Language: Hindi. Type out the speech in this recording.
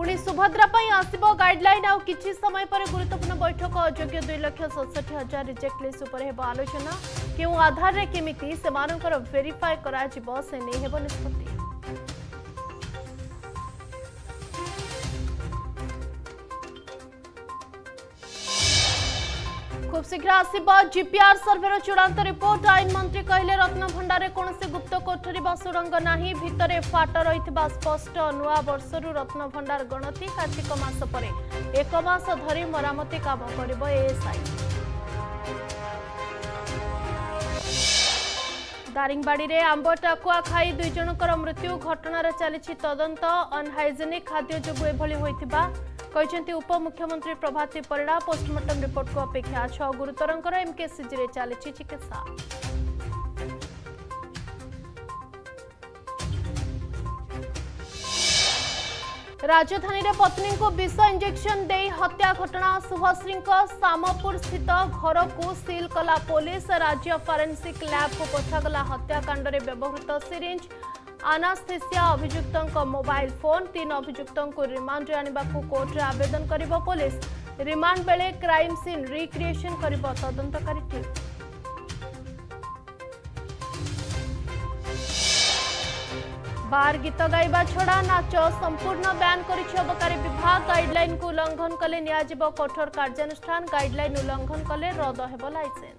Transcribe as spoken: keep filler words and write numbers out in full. पुणी सुभद्रा आसब गाइडलाइन आउ किछि समय पर गुरुत्वपूर्ण बैठक अयोग्य दुई लक्ष सड़सठ हजार रिजेक्ट लिस्ट उपर हेबा आलोचना क्यों आधार में केमिति सेमानकर वेरीफाई करा जिवो से नै हेबो निष्पत्ति। खूब शीघ्र आसब जीपीआर सर्वेर चूड़ांत रिपोर्ट। आईन मंत्री कहले रत्न भंडारे कौनसी गुप्त कोठरी बा सुरंग नाही, भितरे फाट रहितबा स्पष्ट। नुआ वर्षरु रत्न भंडार गणति कार्तिक मास परे एक मास धरि मरामती काम करिबो एएसआई। दारिंगबाड़ी रे आंबो टाकुआ खाई दुई जनकर मृत्यु घटनार चलिछि तदंत। अनहाइजेनिक खाद्य जोगु एभली होइतिबा कहते उपमुख्यमंत्री प्रभाती परिड़ा। पोस्टमार्टम रिपोर्ट को अपेक्षा। छह गुरुतरंकर एमकेसीजी रे चली चिकित्सा। राजधानी रे पत्नी को विष इंजेक्शन दे हत्या घटना। शुभश्री सामपुर स्थित घर को सील कला पुलिस। राज्य फॉरेंसिक लैब को पछागला हत्याकांड रे व्यवहृत सिरिंज। आनास्थेसिया अभियुक्त मोबाइल फोन। तीन अभियुक्त को रिमांड आने कोर्ट रे आवेदन करिबो पुलिस। रिमांड बेले क्राइम सीन रिक्रिएशन करिबो तदंतकारी टीम। बार गीत गाइबा छड़ा नाच संपूर्ण बैन करिछि अबकारी विभाग। गाइडलाइन को उल्लंघन कले नियाजिबो कठोर कार्यानुष्ठान। गाइडलाइन उल्लंघन कले रद्द हेबो लाइसेंस।